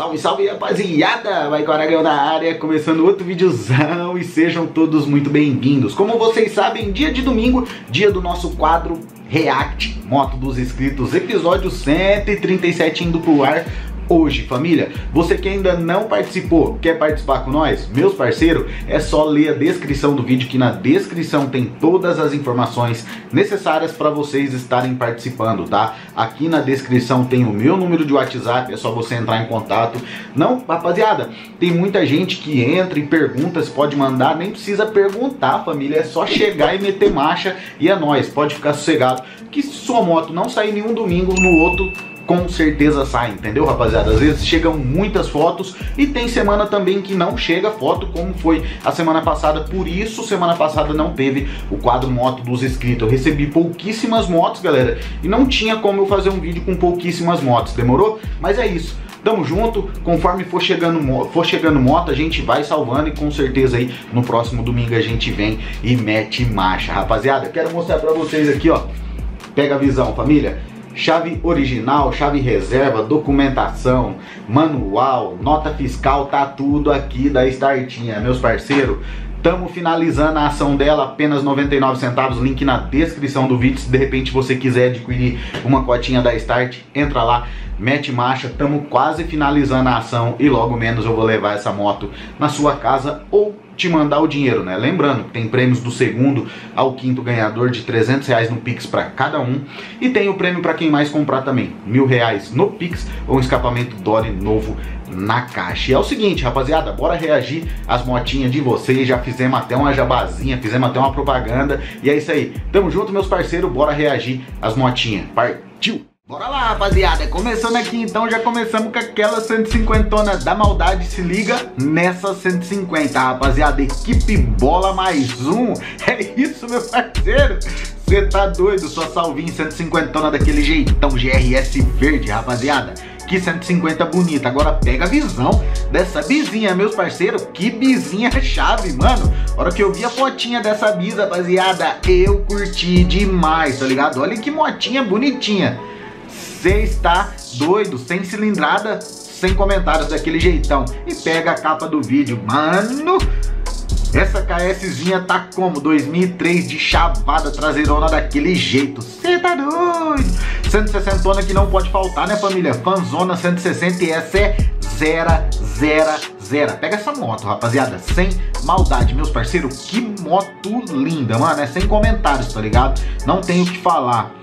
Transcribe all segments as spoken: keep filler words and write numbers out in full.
Salve, salve, rapaziada! Vai com o Aragão na área, começando outro videozão e sejam todos muito bem-vindos. Como vocês sabem, dia de domingo, dia do nosso quadro React Moto dos Inscritos, episódio cento e trinta e sete indo pro ar. Hoje, família, você que ainda não participou, quer participar com nós, meus parceiros, é só ler a descrição do vídeo, que na descrição tem todas as informações necessárias para vocês estarem participando, tá? Aqui na descrição tem o meu número de WhatsApp, é só você entrar em contato. Não, rapaziada, tem muita gente que entra e pergunta, se pode mandar, nem precisa perguntar, família, é só chegar e meter marcha e é nóis, pode ficar sossegado, que se sua moto não sair nenhum domingo, no outro com certeza sai, entendeu, rapaziada? Às vezes chegam muitas fotos e tem semana também que não chega foto, como foi a semana passada. Por isso, semana passada não teve o quadro Moto dos Inscritos. Eu recebi pouquíssimas motos, galera, e não tinha como eu fazer um vídeo com pouquíssimas motos, demorou? Mas é isso. Tamo junto, conforme for chegando, for chegando moto, a gente vai salvando e com certeza aí no próximo domingo a gente vem e mete marcha, rapaziada. Quero mostrar pra vocês aqui, ó, pega a visão, família. Chave original, chave reserva, documentação, manual, nota fiscal, tá tudo aqui da Startinha, meus parceiros. Estamos finalizando a ação dela, apenas noventa e nove centavos, link na descrição do vídeo. Se de repente você quiser adquirir uma cotinha da Start, entra lá, mete marcha. Estamos quase finalizando a ação e logo menos eu vou levar essa moto na sua casa ou te mandar o dinheiro, né? Lembrando que tem prêmios do segundo ao quinto ganhador de trezentos reais no Pix para cada um. E tem o prêmio para quem mais comprar também, mil reais no Pix ou um escapamento Dori novo na caixa. E é o seguinte, rapaziada, bora reagir às motinhas de vocês. Já fizemos até uma jabazinha, fizemos até uma propaganda. E é isso aí, tamo junto, meus parceiros, bora reagir às motinhas. Partiu! Bora lá, rapaziada, começando aqui então, já começamos com aquela cento e cinquentona da maldade, se liga nessa cento e cinquenta, rapaziada, equipe bola mais um, é isso, meu parceiro, você tá doido, só salvinho, cento e cinquentona daquele jeitão, G R S verde, rapaziada, que cento e cinquenta bonita, agora pega a visão dessa bizinha, meus parceiros, que bizinha chave, mano, a hora que eu vi a fotinha dessa bisa, rapaziada, eu curti demais, tá ligado, olha que motinha bonitinha. Você está doido, sem cilindrada, sem comentários daquele jeitão. E pega a capa do vídeo, mano. Essa KSzinha tá como? dois mil e três de chavada, traseirona daquele jeito. Você tá doido? cento e sessentona que não pode faltar, né, família? Fanzona cento e sessenta e essa é zero zero zero. Pega essa moto, rapaziada, sem maldade, meus parceiros. Que moto linda, mano. É sem comentários, tá ligado? Não tenho o que falar.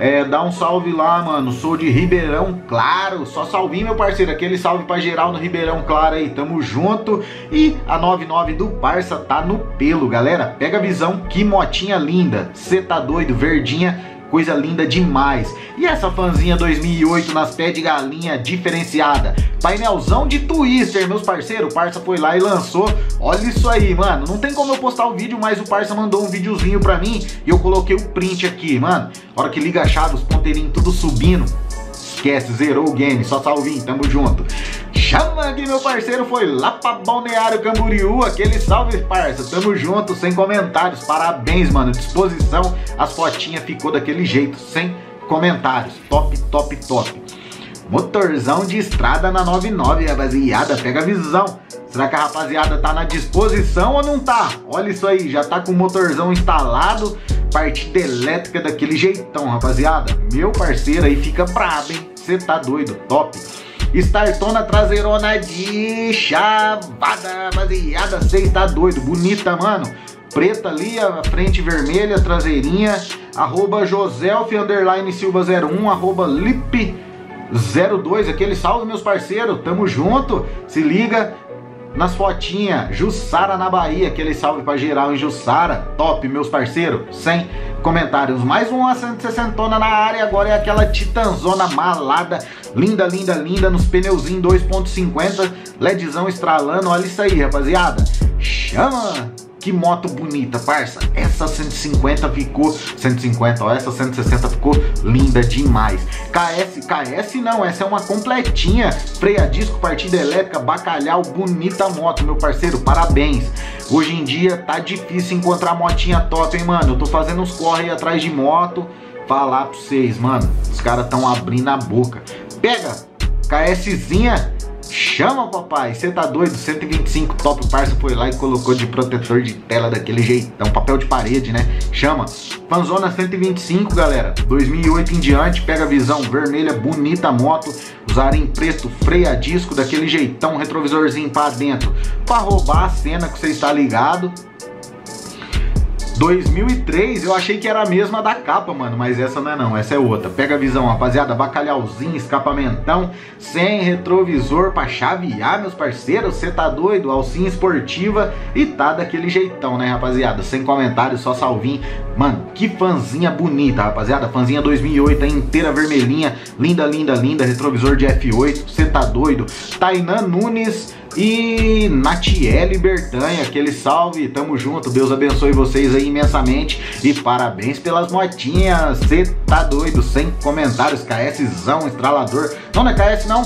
É, dá um salve lá, mano, sou de Ribeirão Claro, só salvinho, meu parceiro, aquele salve pra geral no Ribeirão Claro aí, tamo junto. E a noventa e nove do parça tá no pelo, galera, pega a visão, que motinha linda, cê tá doido, verdinha, coisa linda demais. E essa fanzinha dois mil e oito nas pés de galinha diferenciada, painelzão de twister, meus parceiros, o parça foi lá e lançou, olha isso aí, mano, não tem como eu postar o vídeo, mas o parça mandou um videozinho pra mim e eu coloquei o print aqui, mano, a hora que liga a chave, os ponteirinhos tudo subindo, esquece, zerou o game, só salvinho, tamo junto. Chama aqui, meu parceiro, foi lá pra Balneário Camboriú, aquele salve, parça, tamo junto, sem comentários, parabéns, mano, disposição, as fotinhas ficou daquele jeito, sem comentários, top, top, top. Motorzão de estrada na noventa e nove, rapaziada, pega a visão, será que a rapaziada tá na disposição ou não tá? Olha isso aí, já tá com o motorzão instalado, partida elétrica daquele jeitão, rapaziada, meu parceiro aí fica brabo, hein, cê tá doido, top. Startona traseirona de chavada, rapaziada, cê tá doido, bonita, mano, preta ali, a frente vermelha, traseirinha, arroba Joselfi Underline Silva zero um, arroba Lipe zero dois, aquele salve, meus parceiros, tamo junto, se liga nas fotinhas, Jussara na Bahia, aquele salve pra geral em Jussara, top, meus parceiros, sem comentários, mais uma cento e sessentona na área, agora é aquela titanzona malada, linda, linda, linda, nos pneuzinhos dois ponto cinquenta, LEDzão estralando, olha isso aí, rapaziada, chama! Que moto bonita, parça, essa cento e cinquenta ficou, cento e cinquenta, ó, essa cento e sessenta ficou linda demais. K S, K S não, essa é uma completinha, freia disco, partida elétrica, bacalhau, bonita moto, meu parceiro, parabéns. Hoje em dia tá difícil encontrar motinha top, hein, mano, eu tô fazendo uns corre aí atrás de moto, falar pra vocês, mano, os caras tão abrindo a boca. Pega, KSzinha, Chama, papai, você tá doido? cento e vinte e cinco top, o parça foi lá e colocou de protetor de tela daquele jeitão, papel de parede, né? Chama. Fanzona cento e vinte e cinco, galera, dois mil e oito em diante, pega a visão vermelha, bonita a moto, usar em preto, freio a disco daquele jeitão, retrovisorzinho pra dentro, pra roubar a cena que você está ligado. dois mil e três, eu achei que era a mesma da capa, mano, mas essa não é não, essa é outra. Pega a visão, rapaziada, bacalhauzinho, escapamentão, sem retrovisor pra chavear, meus parceiros, você tá doido? Alcinha esportiva e tá daquele jeitão, né, rapaziada? Sem comentário, só salvinho. Mano, que fanzinha bonita, rapaziada, fanzinha dois mil e oito, inteira vermelhinha, linda, linda, linda, retrovisor de F oito, você tá doido? Tainan Nunes e Natielle Bertanha, aquele salve, tamo junto, Deus abençoe vocês aí imensamente e parabéns pelas motinhas, cê tá doido, sem comentários, KSzão, estralador, não, não é K S não,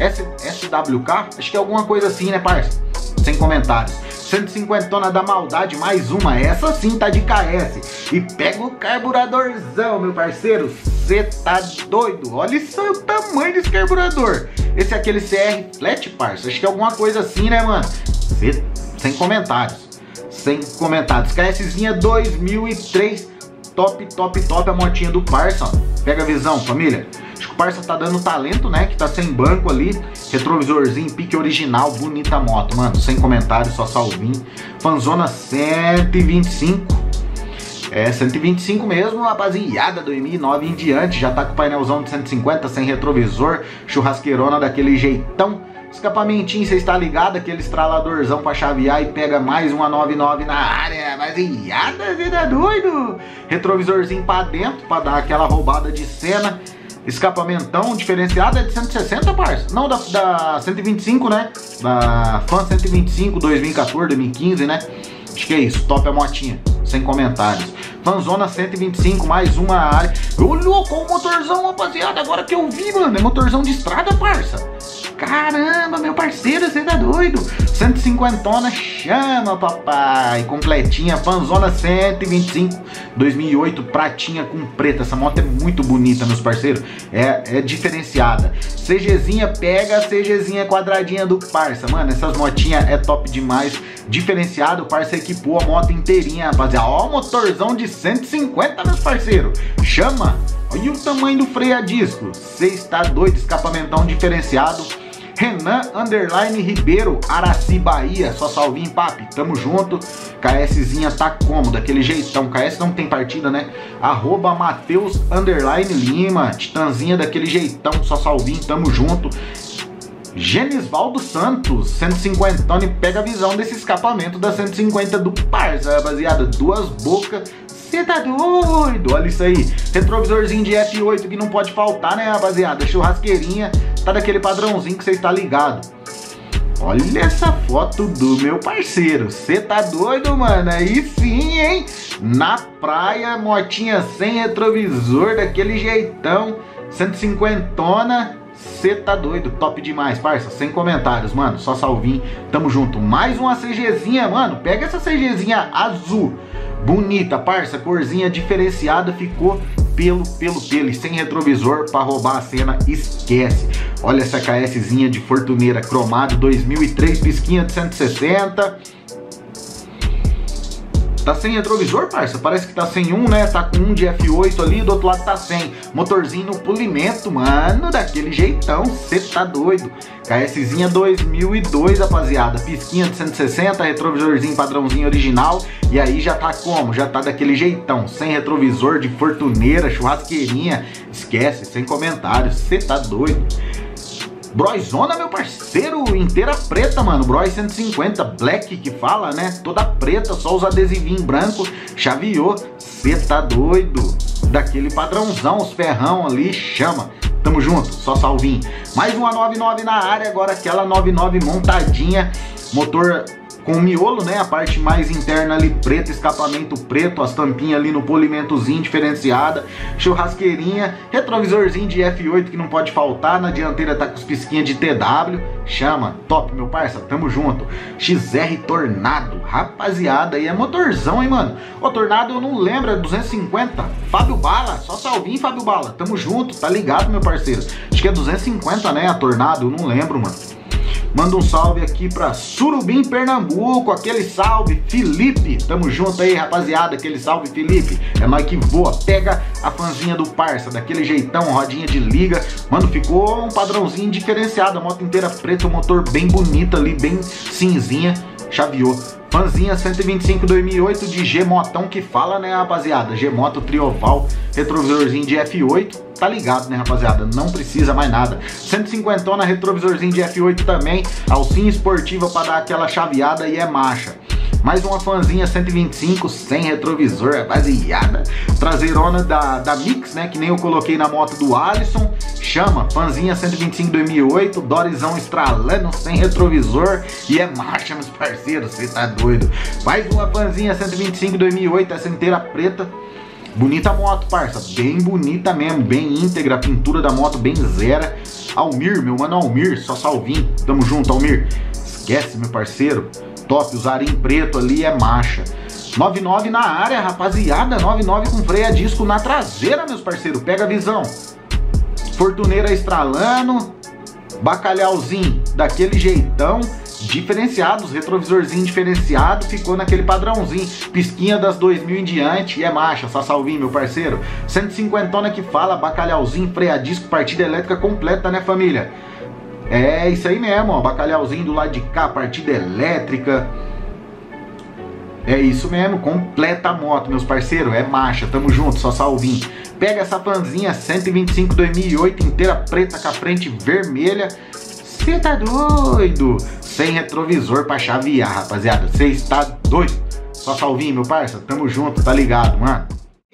S, S W K, acho que é alguma coisa assim, né, parça, sem comentários. cento e cinquenta tona da maldade, mais uma, essa sim tá de K S, e pega o carburadorzão, meu parceiro, cê tá doido, olha só o tamanho desse carburador, esse é aquele C R Flat, parça, acho que é alguma coisa assim, né, mano, cê, sem comentários, sem comentários, KSzinha dois mil e três, top, top, top, a motinha do parça, ó. Pega a visão, família. Acho que o parça tá dando talento, né? Que tá sem banco ali. Retrovisorzinho, pique original, bonita moto, mano. Sem comentário, só salvinho. Fanzona cento e vinte e cinco. É, cento e vinte e cinco mesmo, rapaziada, dois mil e nove em diante. Já tá com o painelzão de cento e cinquenta, sem retrovisor. Churrasqueirona daquele jeitão. Escapamentinho, você está ligado? Aquele estraladorzão pra chavear e pega mais uma nove nove na área. Mas iada, você tá doido? Retrovisorzinho pra dentro, pra dar aquela roubada de cena. Escapamentão, diferenciado, é de cento e sessenta, parça? Não, da, da cento e vinte e cinco, né? Da Fan cento e vinte e cinco, dois mil e quatorze, dois mil e quinze, né? Acho que é isso, top a motinha, sem comentários. Fanzona cento e vinte e cinco, mais uma área. Ô, louco, o motorzão, rapaziada, agora que eu vi, mano, é motorzão de estrada, parça. Caramba, meu parceiro, você tá doido? cento e cinquenta tona, chama, papai. Completinha, fanzona cento e vinte e cinco, dois mil e oito, pratinha com preta. Essa moto é muito bonita, meus parceiros. É, é diferenciada. CGzinha, pega a CGzinha quadradinha do parça. Mano, essas motinhas é top demais. Diferenciado, o parça equipou a moto inteirinha, rapaziada. Ó, o motorzão de cento e cinquenta, meus parceiros. Chama. E o tamanho do freio a disco? Você está doido, escapamentão diferenciado. Renan Underline Ribeiro, Araci, Bahia, só salvinho, papi, tamo junto. KSzinha tá como? Daquele jeitão, K S não tem partida, né? Arroba Matheus Underline Lima, Titanzinha daquele jeitão, só salvinho, tamo junto. Genisvaldo Santos, cento e cinquenta tona, e pega a visão desse escapamento da cento e cinquenta do parça, rapaziada, duas bocas. Você tá doido? Olha isso aí. Retrovisorzinho de F oito que não pode faltar, né, rapaziada? Churrasqueirinha. Tá daquele padrãozinho que você está ligado. Olha essa foto do meu parceiro. Você tá doido, mano? Aí sim, hein? Na praia, motinha sem retrovisor, daquele jeitão. cento e cinquenta tona. Cê tá doido, top demais, parça, sem comentários, mano, só salvinho, tamo junto. Mais uma CGzinha, mano, pega essa CGzinha azul, bonita, parça, corzinha diferenciada, ficou pelo, pelo, pelo, e sem retrovisor pra roubar a cena, esquece. Olha essa KSzinha de Fortuneira, cromado, dois mil e três, pisquinha de cento e sessenta, tá sem retrovisor, parça, parece que tá sem um, né, tá com um de F oito ali, do outro lado tá sem, motorzinho no polimento, mano, daquele jeitão, cê tá doido. KSzinha dois mil e dois, rapaziada, pisquinha de cento e sessenta, retrovisorzinho padrãozinho original, e aí já tá como? Já tá daquele jeitão, sem retrovisor, de Fortuneira, churrasqueirinha, esquece, sem comentários, cê tá doido. Brozona, meu parceiro, inteira preta, mano, Broz cento e cinquenta, black que fala, né, toda preta, só os adesivinhos branco, chaveou, cê tá doido, daquele padrãozão, os ferrão ali, chama, tamo junto, só salvinho. Mais uma nove nove na área, agora aquela nove nove montadinha, motor com miolo, né, a parte mais interna ali preta, escapamento preto, as tampinhas ali no polimentozinho diferenciada, churrasqueirinha, retrovisorzinho de F oito que não pode faltar, na dianteira tá com os pisquinhas de T W, chama, top, meu parça, tamo junto. X R Tornado, rapaziada, aí é motorzão, hein, mano, o Tornado eu não lembro, é duzentos e cinquenta, Fábio Bala, só salvinho, Fábio Bala, tamo junto, tá ligado, meu parceiro, acho que é duzentos e cinquenta, né, a Tornado, eu não lembro, mano. Manda um salve aqui pra Surubim, Pernambuco. Aquele salve, Felipe. Tamo junto aí, rapaziada. Aquele salve, Felipe. É nóis que voa. Pega a fanzinha do parça, daquele jeitão, rodinha de liga. Mano, ficou um padrãozinho diferenciado. A moto inteira preta, o motor bem bonito ali, bem cinzinha. Chaveou. Fanzinha cento e vinte e cinco barra dois mil e oito de G-Motão que fala, né, rapaziada? G-Moto Trioval, retrovisorzinho de F oito. Tá ligado, né, rapaziada? Não precisa mais nada. cento e cinquenta, retrovisorzinho de F oito também. Alcinha esportiva pra dar aquela chaveada e é marcha. Mais uma fanzinha cento e vinte e cinco, sem retrovisor, rapaziada. Traseirona da, da Mix, né? Que nem eu coloquei na moto do Alisson. Chama, fanzinha cento e vinte e cinco barra dois mil e oito, Dorizão estralando, sem retrovisor. E é marcha, meus parceiros, você tá doido. Mais uma fanzinha cento e vinte e cinco barra dois mil e oito, essa inteira preta. Bonita moto, parça, bem bonita mesmo, bem íntegra, a pintura da moto bem zera. Almir, meu mano Almir, só salvinho. Tamo junto, Almir. Esquece, meu parceiro. Top, usar em preto ali é marcha. Nove nove na área, rapaziada. Nove nove com freio a disco na traseira, meus parceiros. Pega a visão. Fortuneira estralando. Bacalhauzinho daquele jeitão. Diferenciados, retrovisorzinho diferenciado. Ficou naquele padrãozinho. Pisquinha das dois mil em diante. E é marcha, só salvinho, meu parceiro. cento e cinquenta que fala, bacalhauzinho, freio a disco, partida elétrica completa, né, família? É isso aí mesmo, ó, bacalhauzinho do lado de cá, partida elétrica. É isso mesmo, completa a moto, meus parceiros, é marcha, tamo junto, só salvinho. Pega essa fanzinha cento e vinte e cinco barra dois mil e oito, inteira preta com a frente vermelha. Cê tá doido? Sem retrovisor pra chavear, rapaziada, cê está doido. Só salvinho, meu parça, tamo junto, tá ligado, mano?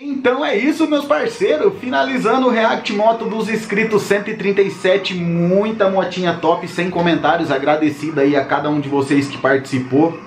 Então é isso, meus parceiros, finalizando o React Moto dos inscritos cento e trinta e sete, muita motinha top, sem comentários, agradecido aí a cada um de vocês que participou.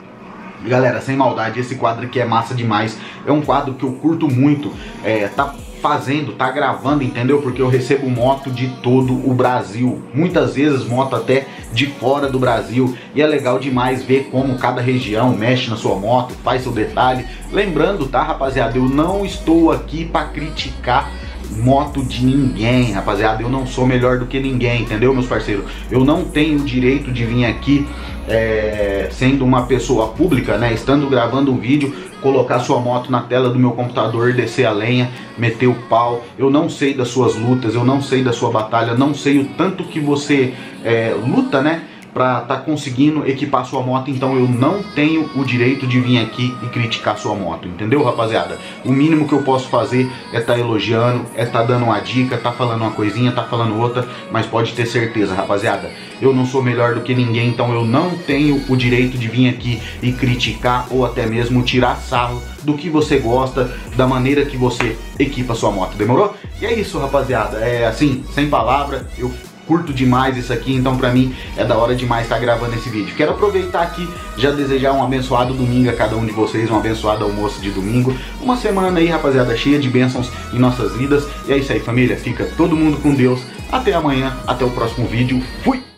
E galera, sem maldade, esse quadro aqui é massa demais, é um quadro que eu curto muito, é, tá fazendo, tá gravando, entendeu? Porque eu recebo moto de todo o Brasil, muitas vezes moto até de fora do Brasil, e é legal demais ver como cada região mexe na sua moto, faz seu detalhe. Lembrando, tá, rapaziada, eu não estou aqui para criticar moto de ninguém, rapaziada, eu não sou melhor do que ninguém, entendeu, meus parceiros? Eu não tenho o direito de vir aqui é, sendo uma pessoa pública, né, estando gravando um vídeo, colocar sua moto na tela do meu computador, descer a lenha, meter o pau. Eu não sei das suas lutas, eu não sei da sua batalha, não sei o tanto que você é, luta, né, pra tá conseguindo equipar sua moto, então eu não tenho o direito de vir aqui e criticar sua moto, entendeu, rapaziada? O mínimo que eu posso fazer é tá elogiando, é tá dando uma dica, tá falando uma coisinha, tá falando outra, mas pode ter certeza, rapaziada, eu não sou melhor do que ninguém, então eu não tenho o direito de vir aqui e criticar ou até mesmo tirar sarro do que você gosta, da maneira que você equipa sua moto, demorou? E é isso, rapaziada, é assim, sem palavra, eu curto demais isso aqui, então pra mim é da hora demais estar gravando esse vídeo. Quero aproveitar aqui, já desejar um abençoado domingo a cada um de vocês, um abençoado almoço de domingo. Uma semana aí, rapaziada, cheia de bênçãos em nossas vidas. E é isso aí, família. Fica todo mundo com Deus. Até amanhã, até o próximo vídeo. Fui!